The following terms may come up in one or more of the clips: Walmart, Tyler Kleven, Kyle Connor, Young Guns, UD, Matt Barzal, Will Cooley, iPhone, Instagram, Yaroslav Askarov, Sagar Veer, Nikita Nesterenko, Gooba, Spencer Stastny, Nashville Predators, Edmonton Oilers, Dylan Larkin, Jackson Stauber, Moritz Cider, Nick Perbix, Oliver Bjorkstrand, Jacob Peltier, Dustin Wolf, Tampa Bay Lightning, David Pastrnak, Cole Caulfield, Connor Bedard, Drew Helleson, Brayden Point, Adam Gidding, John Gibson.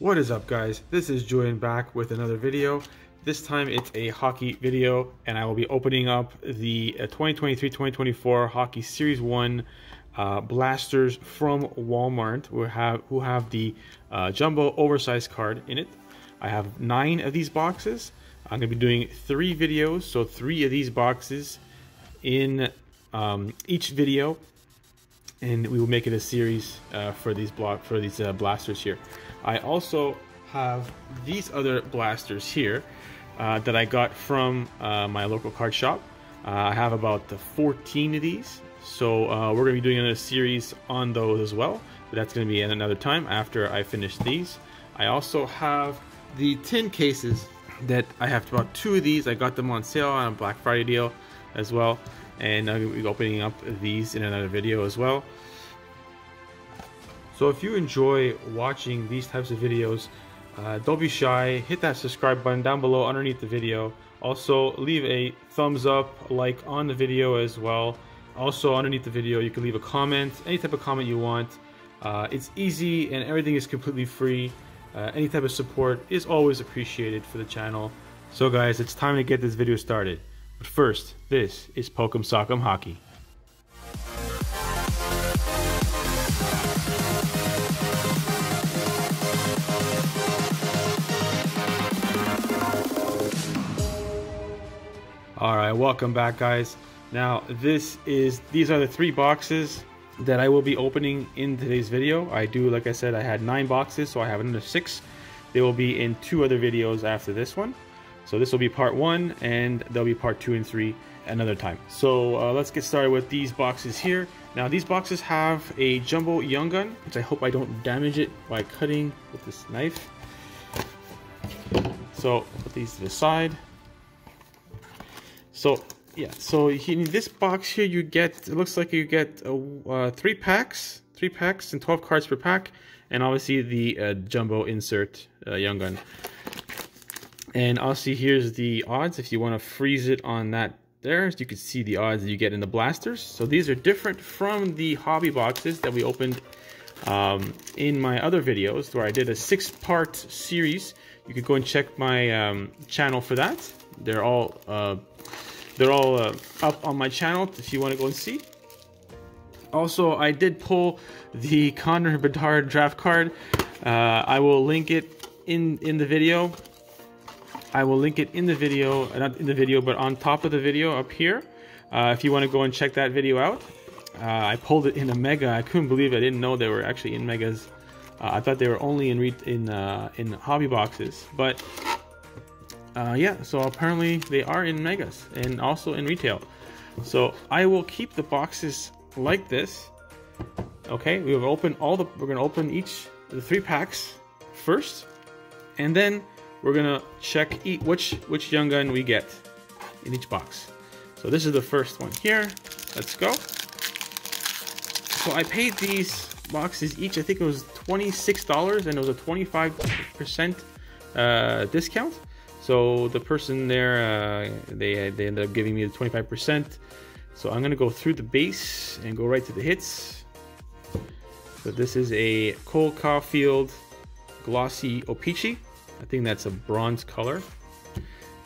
What is up, guys? This is Julian back with another video. This time it's a hockey video, and I will be opening up the 2023-2024 Hockey Series 1 blasters from Walmart who have the jumbo oversized card in it. I have 9 of these boxes. I'm going to be doing 3 videos, so 3 of these boxes in each video, and we will make it a series for these blasters here. I also have these other blasters here that I got from my local card shop. I have about 14 of these, so we're going to be doing another series on those as well, but that's going to be at another time after I finish these. I also have the tin cases that I have about 2 of these. I got them on sale on a Black Friday deal as well, and I'll be opening up these in another video as well. So if you enjoy watching these types of videos, don't be shy, hit that subscribe button down below underneath the video. Also leave a thumbs up, like on the video as well. Also underneath the video you can leave a comment, any type of comment you want. It's easy and everything is completely free. Any type of support is always appreciated for the channel. So guys, it's time to get this video started. But first, this is Pokem Sock'em Hockey. All right, welcome back, guys. Now, these are the 3 boxes that I will be opening in today's video. I do, like I said, I had 9 boxes, so I have another 6. They will be in 2 other videos after this one. So this will be part 1, and there'll be part 2 and 3 another time. So let's get started with these boxes here. Now, these boxes have a Jumbo Young Gun, which I hope I don't damage it by cutting with this knife. So put these to the side. So yeah, so in this box here you get, it looks like you get 3 packs and 12 cards per pack, and obviously the jumbo insert Young Gun. And obviously here's the odds if you want to freeze it on that there, so you can see the odds that you get in the blasters. So these are different from the hobby boxes that we opened in my other videos where I did a 6-part series. You could go and check my channel for that. They're all up on my channel if you want to go and see. Also, I did pull the Connor Bedard draft card. I will link it in the video. I will link it in the video, not in the video, but on top of the video up here. If you want to go and check that video out. I pulled it in a Mega. I couldn't believe it. I didn't know they were actually in Megas. I thought they were only in hobby boxes, but yeah, so apparently they are in Megas and also in retail. So I will keep the boxes like this. Okay, we have opened all the, we're gonna open each of the 3 packs first, and then we're gonna check which Young Gun we get in each box. So this is the first one here. Let's go. So I paid these boxes each, I think it was $26, and it was a 25% discount. So the person there, they ended up giving me the 25%. So I'm gonna go through the base and go right to the hits. So this is a Cole Caulfield Glossy Opeachy. I think that's a bronze color.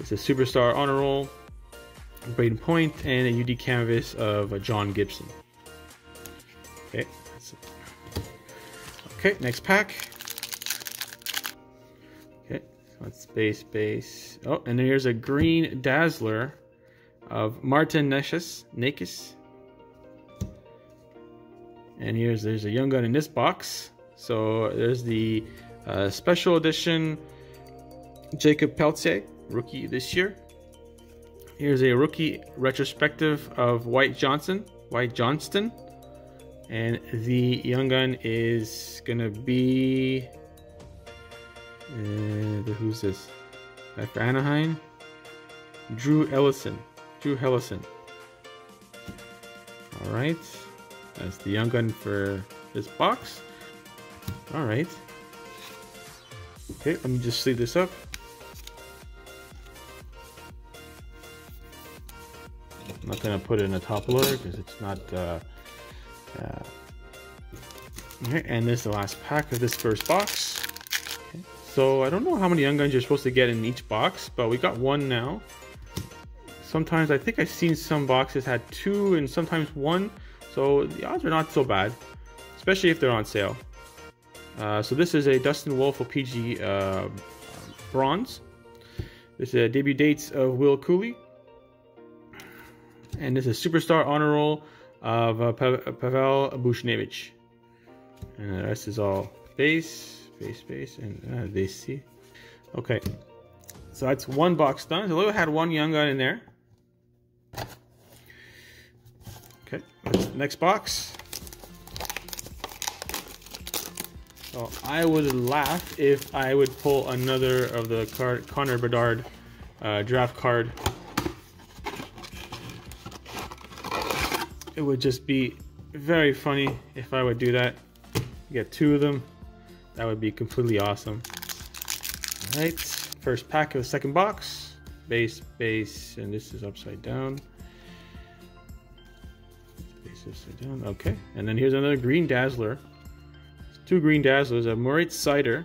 It's a Superstar Honor Roll, Brayden Point, and a UD Canvas of a John Gibson. Okay. Okay, next pack. Okay, let's base. Oh, and here's a green Dazzler of Martin Necas. And there's a Young Gun in this box. So there's the special edition Jacob Peltier, rookie this year. Here's a rookie retrospective of White Johnston. And the Young Gun is gonna be who's this? After Anaheim, Drew Helleson. All right, that's the Young Gun for this box. All right. Okay, let me just sleeve this up. I'm not gonna put it in a top loader because it's not. Okay, and this is the last pack of this first box. Okay. So I don't know how many young guns you're supposed to get in each box, but we got one now. Sometimes I think I've seen some boxes had two and sometimes one. So the odds are not so bad, especially if they're on sale. So this is a Dustin Wolf OPG bronze. This is a debut dates of Will Cooley. And this is Superstar Honor Roll of Pavel Abushnevich. And the rest is all base, and they see. Okay, so that's one box done. So had one young gun in there. Okay, next box. So I would laugh if I would pull another of the card, Connor Bedard draft card. It would just be very funny if I would do that. Get two of them. That would be completely awesome. All right, first pack of the second box. Base, and this is upside down. Base upside down, okay. And then here's another green dazzler. There's two green dazzlers, a Moritz Cider,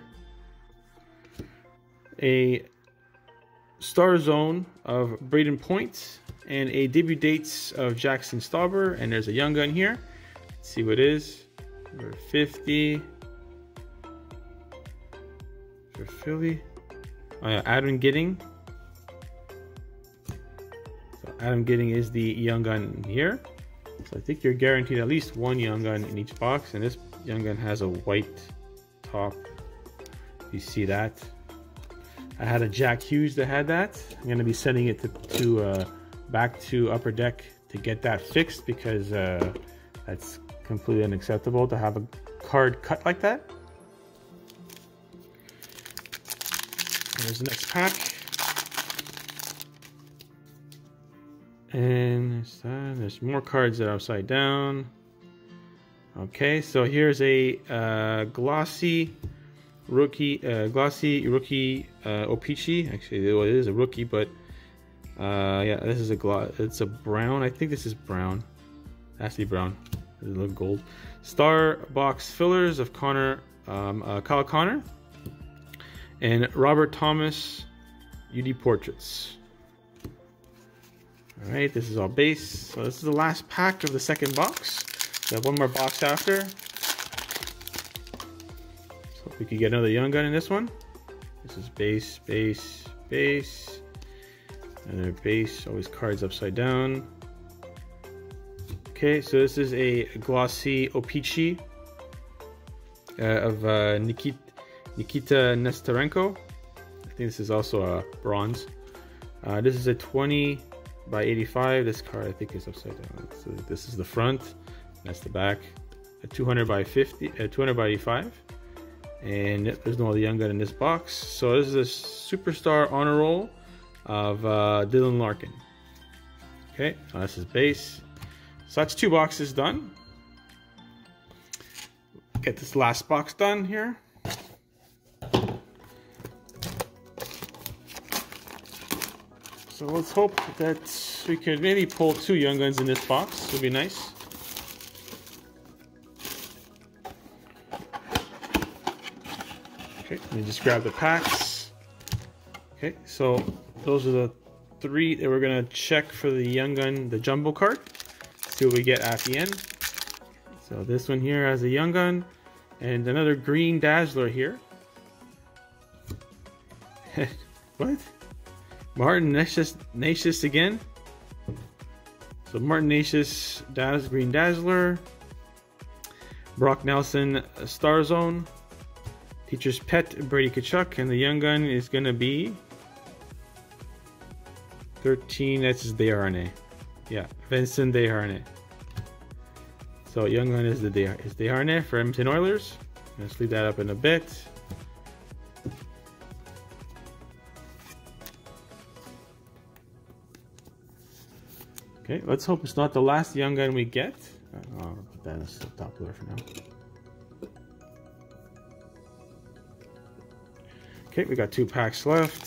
a Star Zone of Brayden Point, and a debut dates of Jackson Stauber, and there's a young gun here. Let's see what it is. Number 50. For Philly. Oh, yeah, Adam Gaudette. So Adam Gaudette is the young gun here. So I think you're guaranteed at least one young gun in each box, and this young gun has a white top. You see that? I had a Jack Hughes that had that. I'm going to be sending it to back to Upper Deck to get that fixed, because that's completely unacceptable to have a card cut like that. There's the next pack. And there's that. There's more cards that are upside down. Okay, so here's a glossy rookie Opichi. Actually, well, it is a rookie, but yeah, this is a it's a brown. I think this is brown. It has to be brown. It looks gold. Star box fillers of Connor, Kyle Connor, and Robert Thomas UD portraits. All right, this is all base. So this is the last pack of the second box. We have one more box after. Let's hope we could get another young gun in this one. This is base. Another base. Always cards upside down. Okay, so this is a glossy Opichi of Nikita Nesterenko. I think this is also a bronze. This is a 20 by 85. This card I think is upside down. So this is the front. That's the back. A 200 by 85. And there's no other young gun in this box. So this is a Superstar Honor Roll of Dylan Larkin. Okay, this is base. So that's two boxes done. Get this last box done here. So let's hope that we could maybe pull two young guns in this box. It would be nice. Okay, let me just grab the packs. Okay, so those are the three that we're gonna check for the young gun, the jumbo card. See what we get at the end. So this one here has a young gun and another green dazzler here. What? Martin Necas again. So Martin Necas, green dazzler. Brock Nelson, Star Zone. Teacher's pet, Brady Tkachuk, and the young gun is gonna be 13. That's his Desharnais. Yeah, Vincent Desharnais. So young gun is the Desharnais for Edmonton Oilers. Let's leave that up in a bit. Okay, let's hope it's not the last young gun we get. I'll put that in the top loader for now. Okay, we got two packs left.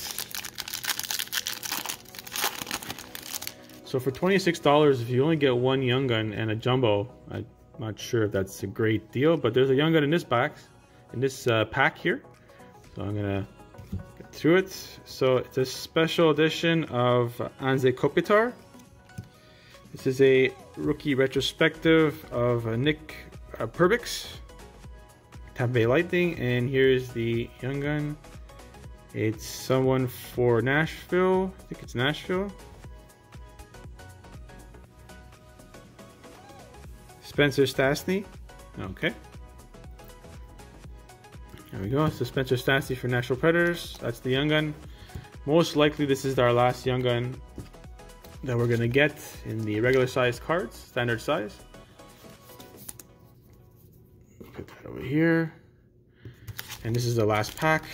So for $26, if you only get one young gun and a jumbo, I'm not sure if that's a great deal, but there's a young gun in this pack here. So I'm gonna get through it. So it's a special edition of Anze Kopitar. This is a rookie retrospective of Nick Perbix, Tampa Bay Lightning, and here's the young gun. It's someone for Nashville. I think it's Nashville. Spencer Stastny. Okay. There we go. So Spencer Stastny for Nashville Predators. That's the young gun. Most likely this is our last young gun that we're going to get in the regular size cards, standard size. Put that over here. And this is the last pack.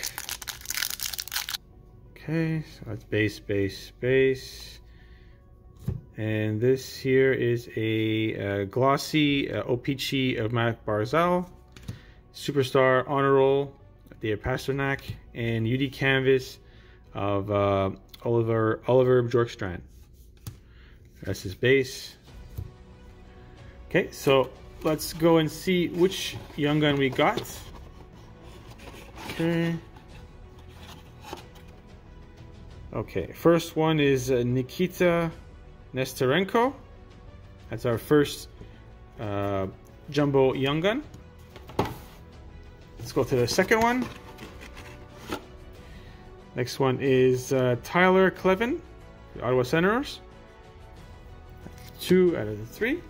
Okay, so that's base, base, base. And this here is a glossy OPG of Matt Barzal. Superstar Honor Roll, David Pastrnak, and UD Canvas of Oliver Bjorkstrand. That's his base. Okay, so let's go and see which young gun we got. Okay. Okay, first one is Nikita Nesterenko. That's our first jumbo young gun. Let's go to the second one. Next one is Tyler Kleven, the Ottawa Senators. 2 out of the 3.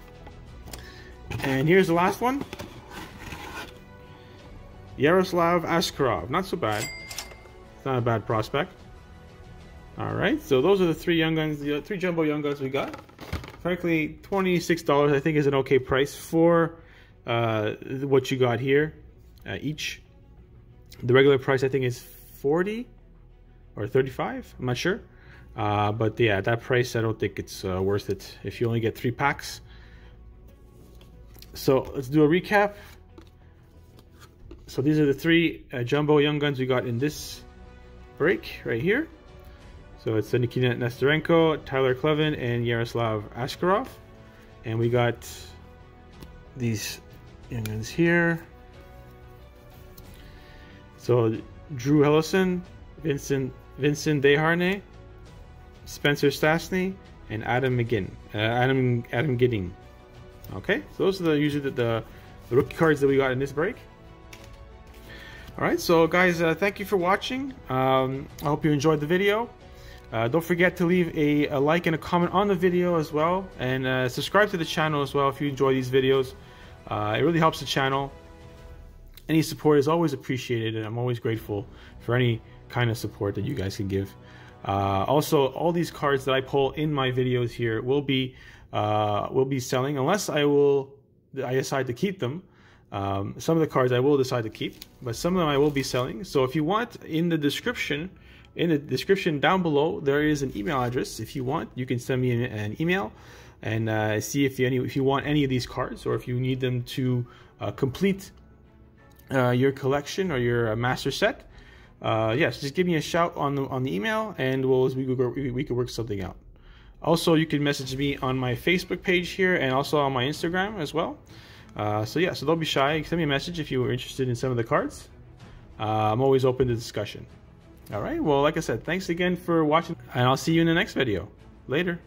And here's the last one. Yaroslav Askarov. Not so bad. It's not a bad prospect. All right. So those are the three young guns, the three jumbo young guns we got. Frankly, $26 I think is an okay price for what you got here each. The regular price I think is $40 or $35. I'm not sure. But yeah, at that price, I don't think it's worth it if you only get 3 packs. So let's do a recap. So these are the three jumbo young guns we got in this break right here. So it's Nikita Nesterenko, Tyler Kleven, and Yaroslav Askarov. And we got these young guns here. So Drew Helleson, Vincent Desharnais, Spencer Stastny, and Adam Gidding. Okay, so those are usually the rookie cards that we got in this break. All right, so guys, thank you for watching. I hope you enjoyed the video. Don't forget to leave a like and a comment on the video as well, and subscribe to the channel as well if you enjoy these videos. It really helps the channel. Any support is always appreciated, and I'm always grateful for any kind of support that you guys can give. Also, all these cards that I pull in my videos here will be selling unless I decide to keep them. Some of the cards I will decide to keep, but some of them I will be selling. So if you want, in the description down below there is an email address. If you want, you can send me an email and see if you want any of these cards, or if you need them to complete your collection or your master set. Yes, just give me a shout on the email, and we could work something out. Also, you can message me on my Facebook page here, and also on my Instagram as well. So don't be shy. Send me a message if you were interested in some of the cards. I'm always open to discussion. All right. Well, like I said, thanks again for watching, and I'll see you in the next video. Later.